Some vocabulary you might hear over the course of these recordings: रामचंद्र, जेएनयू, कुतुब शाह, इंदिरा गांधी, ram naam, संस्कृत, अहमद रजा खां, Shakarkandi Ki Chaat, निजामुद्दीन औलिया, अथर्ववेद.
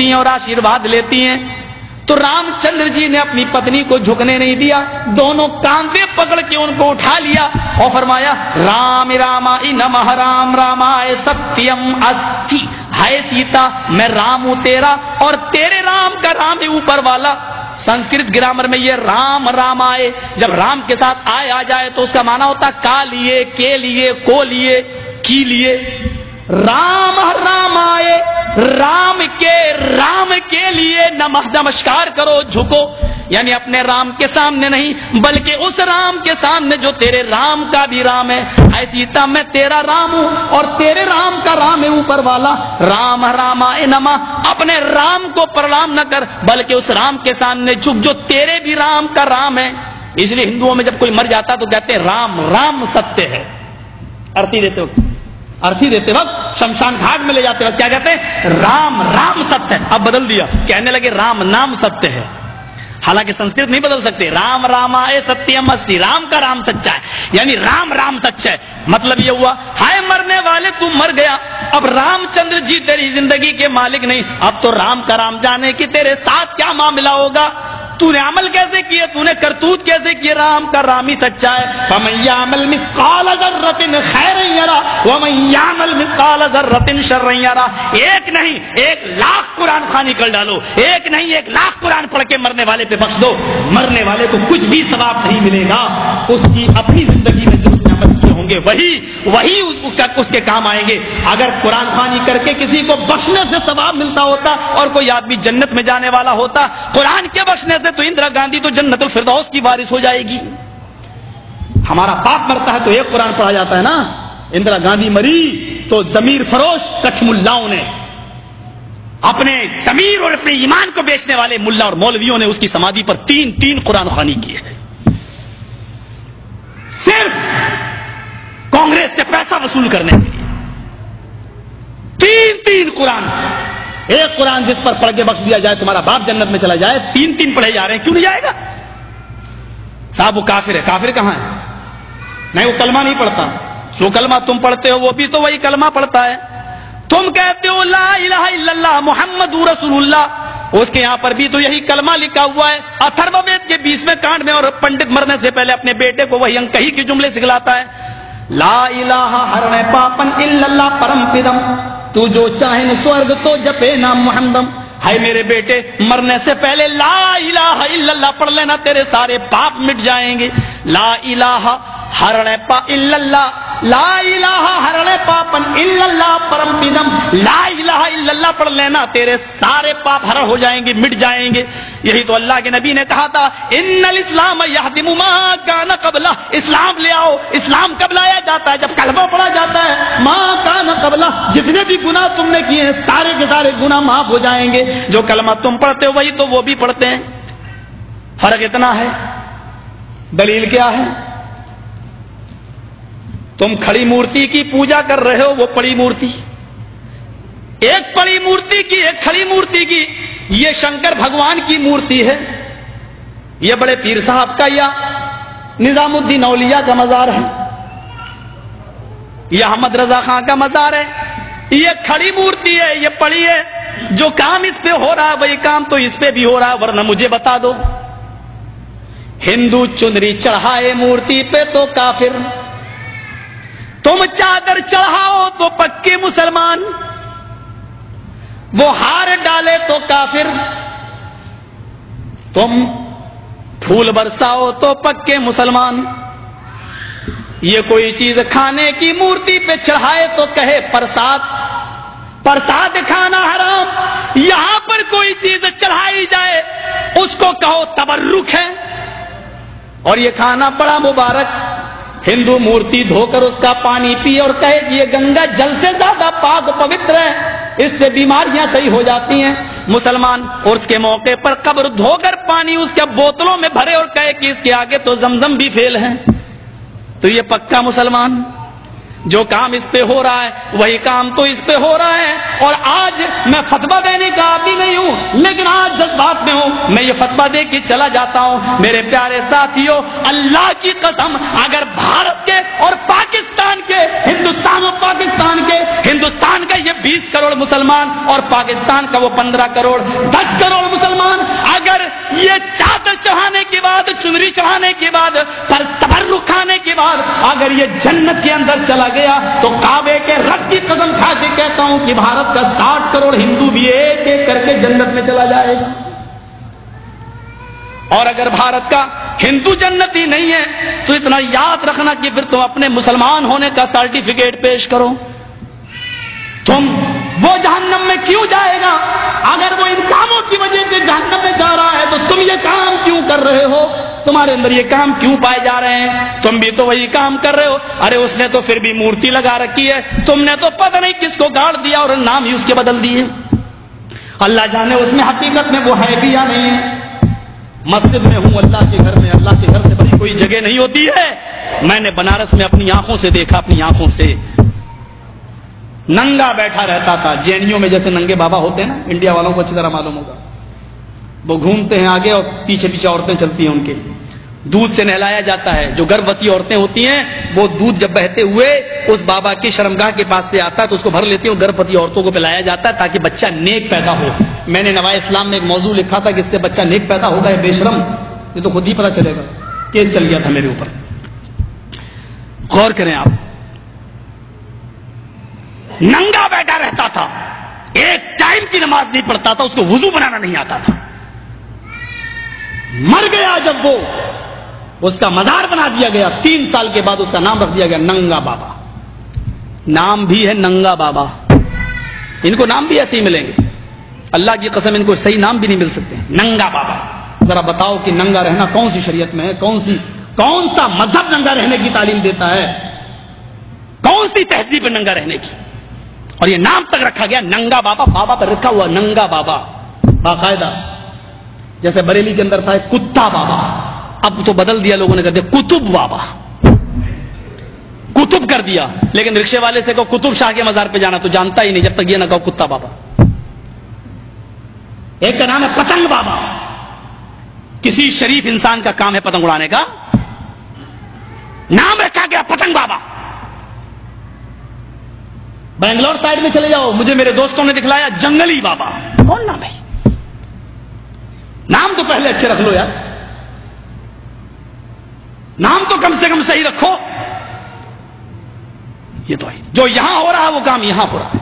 और आशीर्वाद लेती हैं, तो रामचंद्र जी ने अपनी पत्नी को झुकने नहीं दिया, दोनों कांधे पकड़ के उनको उठा लिया और फरमाया राम रामाय नमः, राम रामाय सत्यम अस्ति। हाय सीता, मैं राम हूं तेरा और तेरे राम का राम है ऊपर वाला। संस्कृत ग्रामर में ये राम रामाय जब राम के साथ आए आ जाए तो उसका माना होता का लिए, के लिए, को लिए, की लिए। राम रामाय, राम के लिए नमः, नमस्कार करो, झुको, यानी अपने राम के सामने नहीं बल्कि उस राम के सामने जो तेरे राम का भी राम है। ऐ सीता, मैं तेरा राम हूं और तेरे राम का राम है ऊपर वाला। राम रामाय नमः, अपने राम को प्रणाम न कर बल्कि उस राम के सामने झुक जो तेरे भी राम का राम है। इसलिए हिंदुओं में जब कोई मर जाता तो कहते हैं राम राम सत्य है। अर्थी देते वक्त, शमशान घाट में ले जाते वक्त क्या कहते हैं? राम राम सत्य है। अब बदल दिया, कहने लगे राम नाम सत्य है। हालांकि संस्कृत नहीं बदल सकते। राम रामाय सत्यम अस्ति, राम का राम सच्चा है, यानी राम राम सच्चा है। मतलब ये हुआ हाय मरने वाले तू मर गया, अब रामचंद्र जी तेरी जिंदगी के मालिक नहीं, अब तो राम का राम जाने की तेरे साथ क्या मामला होगा, तूने अमल कैसे किया, तूने करतूत कैसे किया, राम का राम ही सच्चा है। वमल मिसकाल जर्रतिन खैरन यरा वमल मिसकाल जर्रतिन शर्रन यरा। एक नहीं 1,00,000 कुरान खानी कर डालो, एक नहीं 1,00,000 कुरान पढ़ के मरने वाले पे बख्श दो, मरने वाले को कुछ भी सवाब नहीं मिलेगा। उसकी अपनी जिंदगी में जो उसने अमल किए होंगे वही उसके काम आएंगे। अगर कुरान खानी करके किसी को बख्शने से सवाब मिलता होता और कोई आदमी जन्नत में जाने वाला होता कुरान के बख्शने से, तो इंदिरा गांधी तो जन्नतुल फिरदौस की वारिस हो जाएगी। हमारा बाप मरता है तो एक कुरान पढ़ा जाता है ना। इंदिरा गांधी मरी तो जमीर फरोश कठमुल्लाओं ने, अपने जमीर और अपने ईमान को बेचने वाले मुल्ला और मौलवियों ने उसकी समाधि पर 3-3 कुरान खानी की है। सिर्फ कांग्रेस से पैसा वसूल करने के लिए 3-3 कुरान। एक कुरान जिस पर पढ़ के बख्श दिया जाए तुम्हारा बाप जन्नत में चला जाए, 3-3 पढ़े जा रहे हैं, क्यों नहीं जाएगा साहब? वो काफिर है। काफिर कहां है? नहीं, वो कलमा नहीं पढ़ता। जो कलमा तुम पढ़ते हो वो भी तो वही कलमा पढ़ता है। तुम कहते हो ला इलाहा इल्लल्लाह मुहम्मदुर रसूलुल्लाह, उसके यहां पर भी तो यही कलमा लिखा हुआ है। अथर्ववेद के 20वें कांड में, और पंडित मरने से पहले अपने बेटे को वही अंकही के जुमले सिखलाता है, ला इलाहा हरने पापन इल्लल्लाह परम पिदम, तू जो चाहे न स्वर्ग तो जपे ना मुहम्मदम। हाय मेरे बेटे, मरने से पहले ला इलाहा इल्लल्लाह पढ़ लेना, तेरे सारे पाप मिट जाएंगे। ला इलाहा हरणे पा इल्लल्लाह, ला इलाहा हरणे पापन इल्लल्लाह परम पिदम, ला इलाहा इल्लल्लाह पढ़ लेना, तेरे सारे पाप हर हो जाएंगे, मिट जाएंगे। यही तो अल्लाह के नबी ने कहा था, इन्नल इस्लाम यहदिमु मा काना कबला, इस्लाम ले आओ। इस्लाम कब लाया जाता है? जब कलमा पढ़ा जाता है। मा काना कबला, जितने भी गुनाह तुमने किए हैं सारे के सारे गुनाह माफ हो जाएंगे। जो कलमा तुम पढ़ते हो वही तो वो भी पढ़ते हैं, फर्क इतना है। दलील क्या है? तुम खड़ी मूर्ति की पूजा कर रहे हो, वो पड़ी मूर्ति, एक पड़ी मूर्ति की एक खड़ी मूर्ति की। ये शंकर भगवान की मूर्ति है, ये बड़े पीर साहब का या निजामुद्दीन औलिया का मजार है, यह अहमद रजा खां का मजार है। ये खड़ी मूर्ति है, ये पड़ी है। जो काम इस पे हो रहा है वही काम तो इस पे भी हो रहा है, वरना मुझे बता दो। हिंदू चुनरी चढ़ाए मूर्ति पे तो काफिर, तुम चादर चढ़ाओ तो पक्के मुसलमान, वो हार डाले तो काफिर, तुम फूल बरसाओ तो पक्के मुसलमान। ये कोई चीज खाने की मूर्ति पे चढ़ाए तो कहे प्रसाद, प्रसाद खाना हराम। यहां पर कोई चीज चढ़ाई जाए उसको कहो तबर्रुक है, और ये खाना बड़ा मुबारक। हिंदू मूर्ति धोकर उसका पानी पिए और कहे कि ये गंगा जल से ज्यादा पाक पवित्र है, इससे बीमारियां सही हो जाती हैं। मुसलमान और उसके मौके पर कब्र धोकर पानी उसके बोतलों में भरे और कहे कि इसके आगे तो जमजम भी फेल है, तो ये पक्का मुसलमान। जो काम इस पे हो रहा है वही काम तो इस पे हो रहा है। और आज मैं फतवा देने का आदमी नहीं हूं, लेकिन आज जज्बात में हूं, मैं ये फतवा दे के चला जाता हूं। मेरे प्यारे साथियों, अल्लाह की कसम, अगर भारत के और पाकिस्तान के, हिंदुस्तान और पाकिस्तान के, हिंदुस्तान का ये 20 करोड़ मुसलमान और पाकिस्तान का वो 15 करोड़ 10 करोड़ मुसलमान, अगर ये चादर चढ़ाने के बाद, चुनरी चढ़ाने के बाद, पर तबर्रुक खाने के बाद अगर ये जन्नत के अंदर चला गया, तो काबे के रब की कसम खा के कहता हूं कि भारत का 60 करोड़ हिंदू भी एक एक करके जन्नत में चला जाएगा। और अगर भारत का हिंदू जन्नती नहीं है तो इतना याद रखना कि फिर तुम अपने मुसलमान होने का सर्टिफिकेट पेश करो। तुम वो जहन्नम में क्यों जाएगा? अगर वो इन कामों की वजह से जहन्नम में जा रहा है तो तुम ये काम क्यों कर रहे हो? तुम्हारे अंदर ये काम क्यों पाए जा रहे हैं? तुम भी तो वही काम कर रहे हो। अरे उसने तो फिर भी मूर्ति लगा रखी है, तुमने तो पता नहीं किसको गाड़ दिया और नाम ही उसके बदल दिए। अल्लाह जाने उसमें हकीकत में वो है भी या नहीं है। मस्जिद में हूं, अल्लाह के घर में, अल्लाह के घर से बड़ी कोई जगह नहीं होती है। मैंने बनारस में अपनी आंखों से देखा, अपनी आंखों से। नंगा बैठा रहता था, जेएनयू में जैसे नंगे बाबा होते हैं ना, इंडिया वालों को अच्छी तरह मालूम होगा। वो घूमते हैं आगे और पीछे पीछे औरतें चलती हैं उनके। दूध से नहलाया जाता है, जो गर्भवती औरतें होती हैं वो दूध जब बहते हुए उस बाबा की शर्मगाह के पास से आता है तो उसको भर लेती है और गर्भवती औरतों को पिलाया जाता है ताकि बच्चा नेक पैदा हो। मैंने नवाए इस्लाम में एक मौजू लिखा था कि इससे बच्चा नेक पैदा होगा या बेशरम, ये तो खुद ही पता चलेगा। केस चल गया था मेरे ऊपर। गौर करें आप, नंगा बैठा रहता था, एक टाइम की नमाज नहीं पढ़ता था, उसको वुजू बनाना नहीं आता था। मर गया जब वो, उसका मजार बना दिया गया। 3 साल के बाद उसका नाम रख दिया गया नंगा बाबा। नाम भी है नंगा बाबा, इनको नाम भी ऐसे ही मिलेंगे। अल्लाह की कसम, इनको सही नाम भी नहीं मिल सकते। नंगा बाबा, जरा बताओ कि नंगा रहना कौन सी शरीयत में है? कौन सा मजहब नंगा रहने की तालीम देता है? कौन सी तहजीब नंगा रहने की? और ये नाम तक रखा गया नंगा बाबा, बाबा पर रखा हुआ नंगा बाबा, बाकायदा। जैसे बरेली के अंदर था कुत्ता बाबा, अब तो बदल दिया लोगों ने, कर दिया कुतुब बाबा, कुतुब कर दिया। लेकिन रिक्शे वाले से कहो कुतुब शाह के मजार पे जाना तो जानता ही नहीं जब तक ये ना कहो कुत्ता बाबा। एक का नाम है पतंग बाबा। किसी शरीफ इंसान का काम है पतंग उड़ाने का, नाम रखा गया पतंग बाबा। बैंगलोर साइड में चले जाओ, मुझे मेरे दोस्तों ने दिखलाया जंगली बाबा। कौन नाम है? नाम तो पहले अच्छे रख लो यार, नाम तो कम से कम सही रखो। ये तो है, जो यहां हो रहा है वो काम यहां हो रहा है।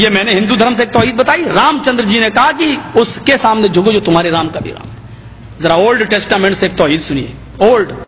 ये मैंने हिंदू धर्म से एक तौहीद बताई। रामचंद्र जी ने कहा कि उसके सामने झुको जो तुम्हारे राम का भी राम है। जरा ओल्ड टेस्टामेंट से एक तौहीद सुनिए। ओल्ड